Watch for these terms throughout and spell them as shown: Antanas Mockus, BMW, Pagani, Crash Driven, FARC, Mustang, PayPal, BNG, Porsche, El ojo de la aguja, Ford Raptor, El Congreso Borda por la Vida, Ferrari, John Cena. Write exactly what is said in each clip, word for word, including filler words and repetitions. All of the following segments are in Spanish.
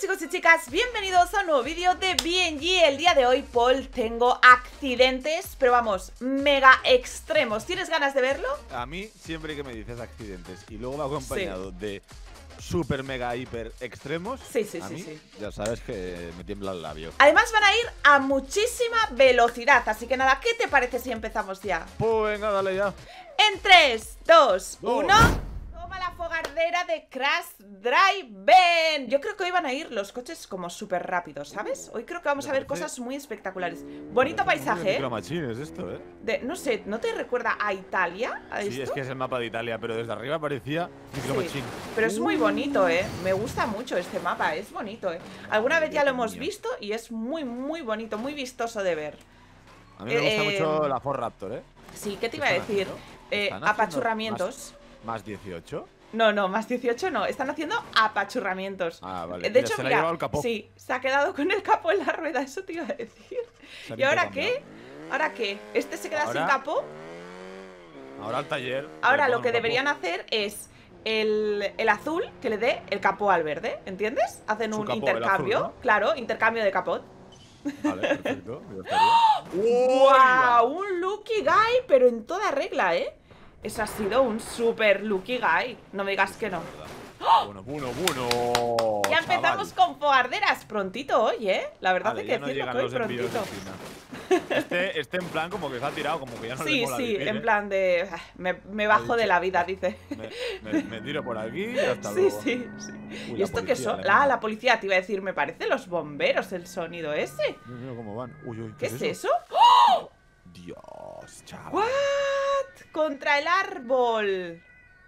chicos y chicas, bienvenidos a un nuevo vídeo de B N G. El día de hoy, Paul, tengo accidentes, pero vamos, mega extremos. ¿Tienes ganas de verlo? A mí, siempre que me dices accidentes y luego va acompañado sí. de super mega hiper extremos, sí, sí, a sí, mí, sí. ya sabes que me tiembla el labio. Además van a ir a muchísima velocidad, así que nada, ¿qué te parece si empezamos ya? Pues venga, dale ya. En tres, dos, uno... La fogardera de Crash Driven. Yo creo que hoy van a ir los coches como súper rápidos, ¿sabes? Hoy creo que vamos a ver cosas muy espectaculares. Bonito paisaje, ¿eh? Esto, ¿eh? De, no sé, ¿no te recuerda a Italia? ¿A esto? Sí, es que es el mapa de Italia, pero desde arriba parecía sí, pero es muy bonito, ¿eh? Me gusta mucho este mapa, es bonito, ¿eh? Alguna vez ya lo hemos visto y es muy, muy bonito, muy vistoso de ver. A mí me gusta eh, mucho la Ford Raptor, ¿eh? Sí, ¿qué te iba a decir? Eh, apachurramientos. ¿Más dieciocho? No, no, más dieciocho no. Están haciendo apachurramientos. Ah, vale. De mira, hecho, se mira, ha el capó. Sí, se ha quedado con el capó en la rueda. Eso te iba a decir. ¿Y ahora qué? ¿Ahora qué? ¿Este se queda ahora, sin capó? Ahora al taller. Ahora lo que deberían capó. hacer es el, el azul que le dé el capó al verde, ¿entiendes? Hacen Su un capó, intercambio, azul, ¿no? Claro, intercambio de capot. Vale, perfecto. ¡Guau! ¡Wow! Un lucky guy, pero en toda regla, ¿eh? Eso ha sido un super lucky guy. No me digas que no. Bueno, bueno, bueno. Ya empezamos chaval. con fogarderas prontito hoy, ¿eh? La verdad vale, es que no decirlo que hoy prontito. Este, este en plan como que se ha tirado, como que ya no sí, le mola Sí, sí, en ¿eh? plan de... Me, me bajo de la vida, dice. Me, me, me tiro por aquí y hasta sí, luego. Sí, sí. Uy, ¿Y esto qué son? Ah, la policía, te iba a decir. Me parece los bomberos el sonido ese. Dios mío, cómo van. Uy, uy, ¿qué, ¿Qué es eso? eso? ¡Oh! Dios, chaval. ¿What? Contra el árbol.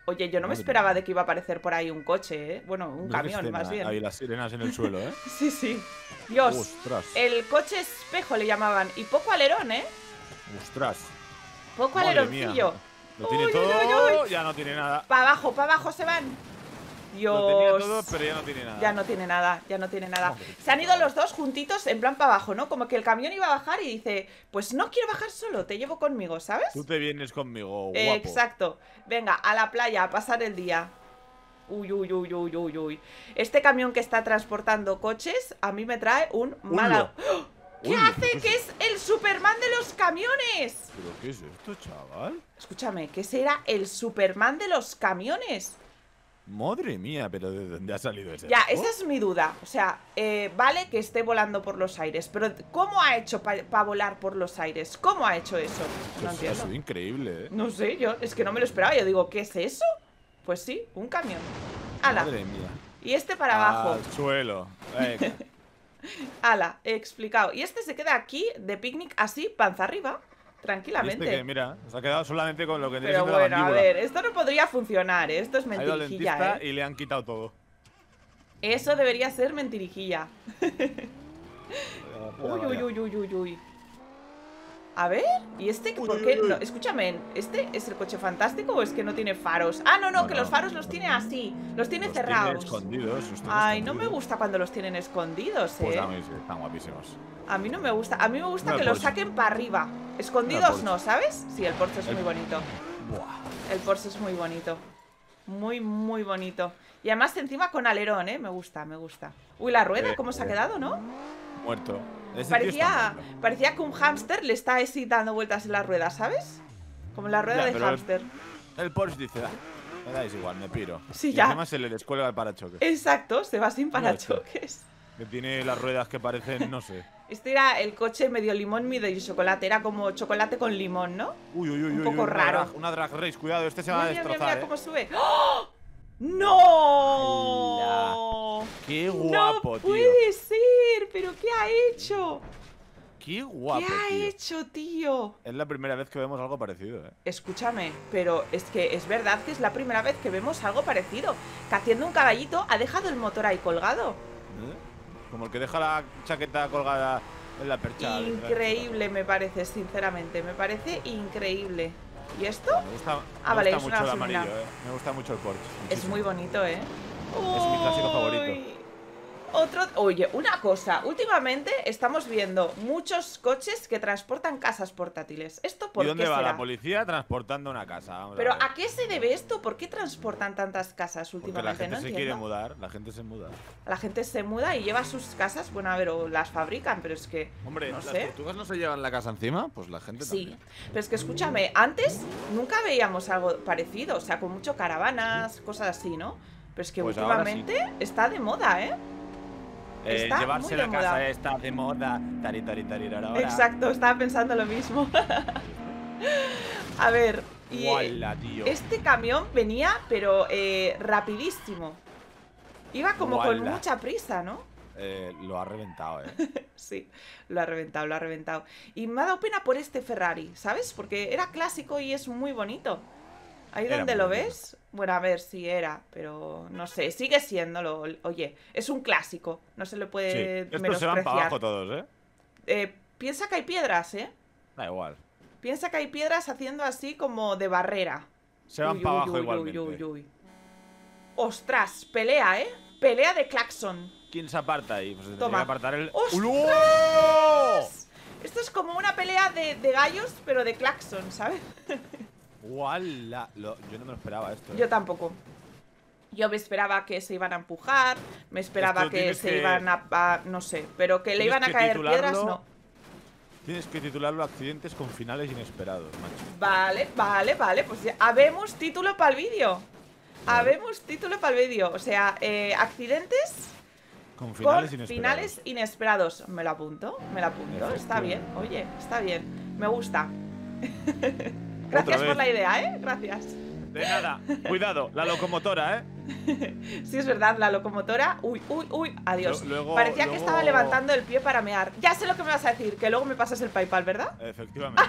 Oye, yo no me esperaba de que iba a aparecer por ahí un coche, ¿eh? Bueno, un camión, más bien. Ahí las sirenas en el suelo, ¿eh? Sí, sí. Dios. Ostras. El coche espejo le llamaban. Y poco alerón, ¿eh? Ostras. Poco aleroncillo. Lo tiene uy, todo, uy, uy, uy. ya no tiene nada. Para abajo, para abajo se van. Dios. Lo tenía todo, pero ya no tiene nada. Ya no tiene nada, ya no tiene nada. Hombre, se han ido los dos juntitos en plan para abajo, ¿no? Como que el camión iba a bajar y dice, pues no quiero bajar solo, te llevo conmigo, ¿sabes? Tú te vienes conmigo, guapo. Eh, exacto. Venga, a la playa, a pasar el día. Uy, uy, uy, uy, uy, uy. Este camión que está transportando coches a mí me trae un mal... ¿Qué Uy, hace? ¿Qué es... que es el Superman de los camiones? ¿Pero qué es esto, chaval? Escúchame, ¿qué será el Superman de los camiones? Madre mía, pero ¿de dónde ha salido ese? Ya, esa es mi duda. O sea, eh, vale que esté volando por los aires, pero ¿cómo ha hecho para pa volar por los aires? ¿Cómo ha hecho eso? No eso entiendo. Ha sido increíble, ¿eh? No sé, yo es que no me lo esperaba. Yo digo, ¿qué es eso? Pues sí, un camión. ¡Hala! Madre mía. Y este para abajo. Al suelo. Venga. ¡Hala! He explicado. Y este se queda aquí de picnic así, panza arriba. Tranquilamente. Este que, mira, se ha quedado solamente con lo que tiene. Pero bueno, la a ver, esto no podría funcionar, ¿eh? Esto es mentirijilla, ¿eh? Y le han quitado todo. Eso debería ser mentirijilla. Uy, uy, uy, uy, uy, uy. A ver, ¿y este? Uy, ¿Por uy, qué? Uy. No, escúchame, ¿este es el coche fantástico o es que no tiene faros? Ah, no, no, no que no. los faros los tiene así. Los tiene los cerrados. Tiene escondidos, los tiene Ay, escondidos. no me gusta cuando los tienen escondidos, ¿eh? Pues a mí sí, están guapísimos. A mí no me gusta. A mí me gusta no, que los saquen para arriba. Escondidos no, ¿sabes? Sí, el Porsche es muy bonito. El Porsche es muy bonito. Muy, muy bonito. Y además encima con alerón, ¿eh? Me gusta, me gusta. Uy, la rueda, ¿cómo se ha quedado, no? Muerto. Parecía, parecía que un hámster le está así dando vueltas en la rueda, ¿sabes? Como la rueda ya, de hámster. El, el Porsche dice, ah, me dais igual, me piro. Sí, y ya. Además se le descuelga el parachoques. Exacto, se va sin parachoques. Que tiene las ruedas que parecen, no sé. Este era el coche medio limón, medio chocolate. Era como chocolate con limón, ¿no? Uy, uy, uy. Un poco uy, uy, raro. Una drag, una drag race, cuidado, este se va mira, a destrozar. Mira, mira, ¿eh? cómo sube. ¡Oh! ¡No! ¡Qué guapo, tío! ¡No puede ser! ¿Pero qué ha hecho? ¡Qué guapo, tío! ¿Qué ha tío? hecho, tío? Es la primera vez que vemos algo parecido, ¿eh? Escúchame, pero es que es verdad que es la primera vez que vemos algo parecido. Que haciendo un caballito ha dejado el motor ahí colgado. ¿Eh? Como el que deja la chaqueta colgada en la percha. Increíble me parece, sinceramente. Me parece increíble. ¿Y esto? Me gusta, ah, me vale, gusta es mucho una el amarillo, eh. Me gusta mucho el Porsche. Muchísimo. Es muy bonito, ¿eh? Es mi clásico favorito. Otro... Oye, una cosa. Últimamente estamos viendo muchos coches que transportan casas portátiles. ¿Esto por qué será? ¿Y dónde va la policía transportando una casa? Vamos. Pero a, ¿a qué se debe esto? ¿Por qué transportan tantas casas últimamente? Porque la gente no se entiendo. quiere mudar. La gente se muda. La gente se muda y lleva sus casas. Bueno, a ver, o las fabrican, pero es que... Hombre, no ¿las sé. tortugas no se llevan la casa encima? Pues la gente sí. también. Sí, pero es que escúchame, antes nunca veíamos algo parecido. O sea, con mucho caravanas, cosas así, ¿no? Pero es que pues últimamente sí. está de moda, ¿eh? Eh, llevarse la casa está de moda. Tari, tari, tari, rara, exacto, estaba pensando lo mismo. A ver, y Uala, tío. este camión venía, pero eh, rapidísimo. Iba como Uala. con mucha prisa, ¿no? Eh, lo ha reventado, ¿eh? Sí, lo ha reventado, lo ha reventado. Y me ha dado pena por este Ferrari, ¿sabes? Porque era clásico y es muy bonito. Ahí era donde lo bonito. ves, bueno, a ver si sí era, pero no sé, sigue siéndolo. Oye, es un clásico, no se le puede sí. menospreciar. Estos se van para abajo todos, ¿eh? ¿eh? Piensa que hay piedras, ¿eh? Da igual. Piensa que hay piedras haciendo así como de barrera. Se van uy, para uy, abajo uy, igualmente. Uy, uy, uy. Ostras, pelea, ¿eh? Pelea de claxon. ¿Quién se aparta ahí? Pues se tendría que apartar el... ¡Ostras! Esto es como una pelea de, de gallos, pero de claxon, ¿sabes? Uala, lo, yo no me lo esperaba esto. ¿eh? Yo tampoco. Yo me esperaba que se iban a empujar, me esperaba esto que se que... iban a, a... no sé, pero que le iban a caer piedras, no. Tienes que titularlo accidentes con finales inesperados, macho. Vale, vale, vale, pues ya habemos título para el vídeo. Vale. Habemos título para el vídeo, o sea, eh, accidentes con, finales, con inesperados. finales inesperados. Me lo apunto, me lo apunto, está bien, oye, está bien, me gusta. Gracias por la idea, ¿eh? Gracias. De nada. Cuidado, la locomotora, ¿eh? Sí, es verdad, la locomotora. Uy, uy, uy, adiós. Luego, Parecía luego... que estaba levantando el pie para mear. Ya sé lo que me vas a decir, que luego me pasas el PayPal, ¿verdad? Efectivamente.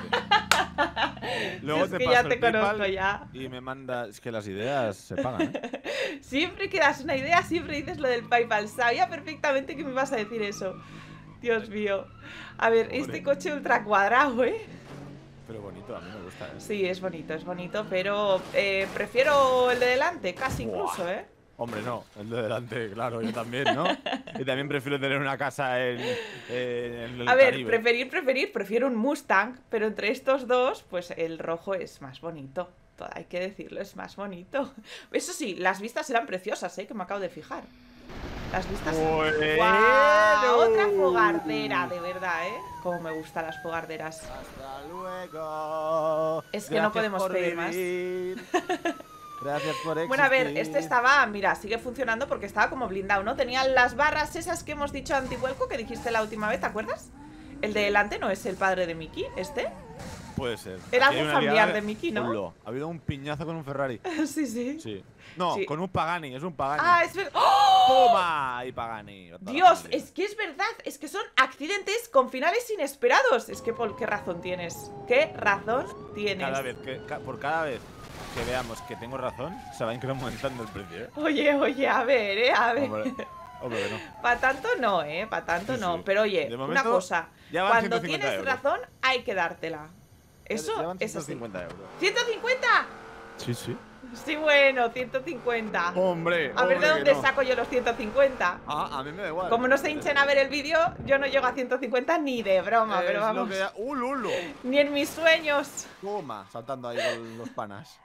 Luego si es te que paso ya te el conozco ya. Y me mandas... Es que las ideas se pagan, ¿eh? Siempre que das una idea, siempre dices lo del PayPal. Sabía perfectamente que me vas a decir eso. Dios mío. A ver, Pobre. este coche ultra cuadrado, ¿eh? Pero bonito, a mí me gusta, ¿eh? Sí, es bonito, es bonito, pero eh, prefiero el de delante, casi Buah. incluso, ¿eh? Hombre, no, el de delante, claro, yo también, ¿no? Y también prefiero tener una casa en, en el A ver, Caribe. preferir, preferir, prefiero un Mustang, pero entre estos dos, pues el rojo es más bonito. Todo, hay que decirlo, es más bonito. Eso sí, las vistas eran preciosas, ¿eh? Que me acabo de fijar. Las vistas... Bueno. ¡Guau! Otra fogardera, de verdad, ¿eh? Como me gustan las fogarderas. Hasta luego. Es que Gracias no podemos pedir vivir. más. Gracias por existir. Bueno, a ver, este estaba... Mira, sigue funcionando porque estaba como blindado, ¿no? Tenía las barras esas que hemos dicho antihuelco que dijiste la última vez, ¿te acuerdas? El de delante no es el padre de Mickey, ¿este? Puede ser. Era algún familiar de, de Mickey, ¿no? Ulo. Ha habido un piñazo con un Ferrari. sí, sí. Sí. No, sí. con un Pagani, es un Pagani. Ah, es verdad. ¡Oh! ¡Toma! Y Pagani. Dios, es que es verdad. Es que son accidentes con finales inesperados. Es que por qué razón tienes. ¿Qué razón tienes? Cada vez que, ca por cada vez que veamos que tengo razón, se va incrementando el precio. ¿eh? Oye, oye, a ver, eh, a ver. Hombre, hombre, no. Para tanto no, eh, para tanto sí, no. Sí. Pero oye, momento, una cosa. Cuando tienes euros. razón, hay que dártela. Eso es así. ciento cincuenta euros. ¿ciento cincuenta? Sí, sí. Sí, bueno, ciento cincuenta. Hombre, a ver de dónde saco yo los ciento cincuenta. Ah, a mí me da igual. Como no se hinchen a ver el vídeo, yo no llego a ciento cincuenta ni de broma, pero vamos. ¡Uh, lulo! Ni en mis sueños. Toma, saltando ahí con los panas.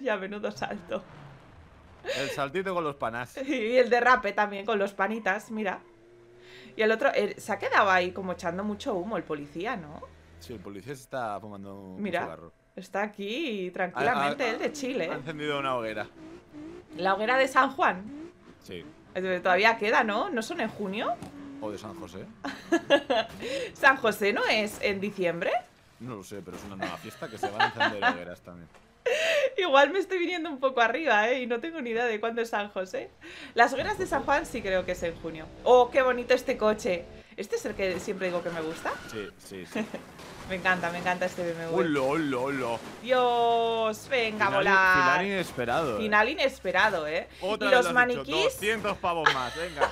Ya, menudo salto. El saltito con los panas. Y el derrape también con los panitas, mira. Y el otro, se ha quedado ahí como echando mucho humo el policía, ¿no? Sí, el policía se está fumando un cigarro. Mira, está aquí tranquilamente, ha, ha, él de Chile. Ha encendido una hoguera. ¿La hoguera de San Juan? Sí. Todavía queda, ¿no? ¿No son en junio? O de San José. ¿San José no es en diciembre? No lo sé, pero es una nueva fiesta que se van a encender hogueras también. Igual me estoy viniendo un poco arriba, ¿eh? Y no tengo ni idea de cuándo es San José. Las hogueras de San Juan sí creo que es en junio. ¡Oh, qué bonito este coche! ¿Este es el que siempre digo que me gusta? Sí, sí, sí. Me encanta, me encanta este B M W. ¡Ulo, ulo, ulo! ¡Dios! ¡Venga, final, volar! Final inesperado. Final eh. inesperado, ¿eh? Otra y los maniquís. doscientos pavos más, venga.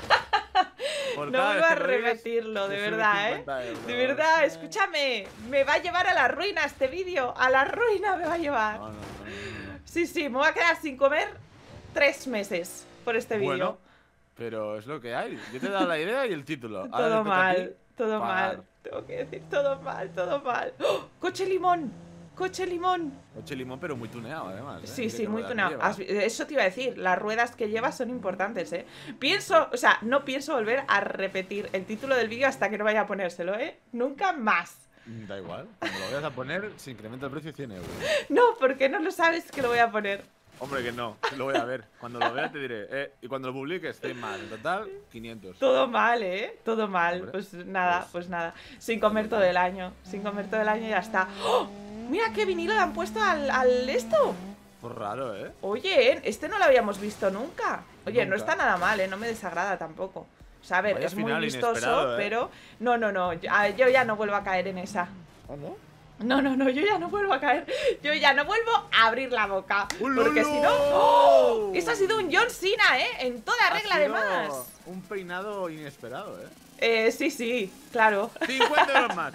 Por no vuelvo a repetirlo, de verdad, ¿eh? Euros. De verdad, escúchame. Me va a llevar a la ruina este vídeo. A la ruina me va a llevar. No, no, no, no. Sí, sí, me voy a quedar sin comer tres meses por este vídeo. Bueno. Pero es lo que hay. Yo te he dado la idea y el título. Ahora todo mal, todo mal. Tengo que decir, todo mal, todo mal. ¡Oh! ¡Coche limón! ¡Coche limón! Coche limón, pero muy tuneado, además. ¿eh? Sí, sí, muy tuneado. Eso te iba a decir. Las ruedas que llevas son importantes, ¿eh? Pienso, o sea, no pienso volver a repetir el título del vídeo hasta que no vaya a ponérselo, ¿eh? Nunca más. Da igual. Cuando lo vayas a poner, se incrementa el precio cien euros. No, porque no lo sabes que lo voy a poner. Hombre, que no, lo voy a ver. Cuando lo vea te diré. Eh, y cuando lo publiques, estoy mal. En total, quinientos. Todo mal, ¿eh? Todo mal. Hombre, pues nada, pues, pues nada. Sin comer todo el año. Sin comer todo el año y ya está. ¡Oh! Mira qué vinilo le han puesto al, al esto. Pues raro, ¿eh? Oye, este no lo habíamos visto nunca. Oye, nunca. No está nada mal, ¿eh? No me desagrada tampoco. O sea, a ver, vaya, es muy vistoso, ¿eh? Pero... No, no, no. Yo, yo ya no vuelvo a caer en esa. ¿Ah, no? No, no, no, yo ya no vuelvo a caer. Yo ya no vuelvo a abrir la boca. ¡Ululú! Porque si no... ¡Oh! Eso ha sido un John Cena, ¿eh? En toda regla, además. Un peinado inesperado, ¿eh? Eh, sí, sí, claro. cincuenta euros más.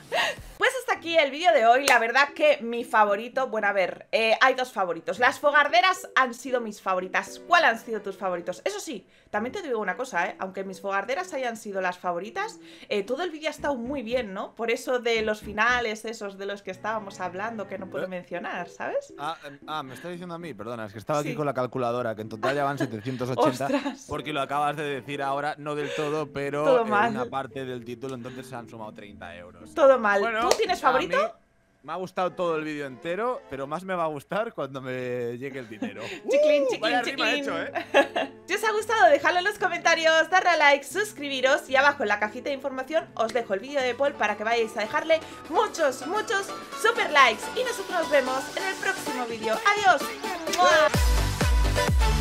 Pues hasta aquí el vídeo de hoy. La verdad que mi favorito... Bueno, a ver, eh, hay dos favoritos. Las fogarderas han sido mis favoritas. ¿Cuál han sido tus favoritos? Eso sí, también te digo una cosa, ¿eh? Aunque mis fogarderas hayan sido las favoritas, eh, todo el vídeo ha estado muy bien, ¿no? Por eso de los finales esos de los que estábamos hablando que no puedo ¿Eh? mencionar, ¿sabes? Ah, ah, me estás diciendo a mí, perdona, es que estaba sí. aquí con la calculadora, que en total ya van setecientos ochenta. ¡Ostras! Porque lo acabas de decir ahora, no del todo, pero... Todo mal. Una parte del título, entonces se han sumado treinta euros. Todo mal. Bueno, ¿tú tienes favorito? Me ha gustado todo el vídeo entero, pero más me va a gustar cuando me llegue el dinero. Chiclin, uh, chiclin, chiclin. Hecho, ¿eh? Si os ha gustado, dejadlo en los comentarios, darle a like, suscribiros y abajo en la cajita de información os dejo el vídeo de Paul para que vayáis a dejarle muchos, muchos super likes. Y nosotros nos vemos en el próximo vídeo. ¡Adiós! ¡Mua!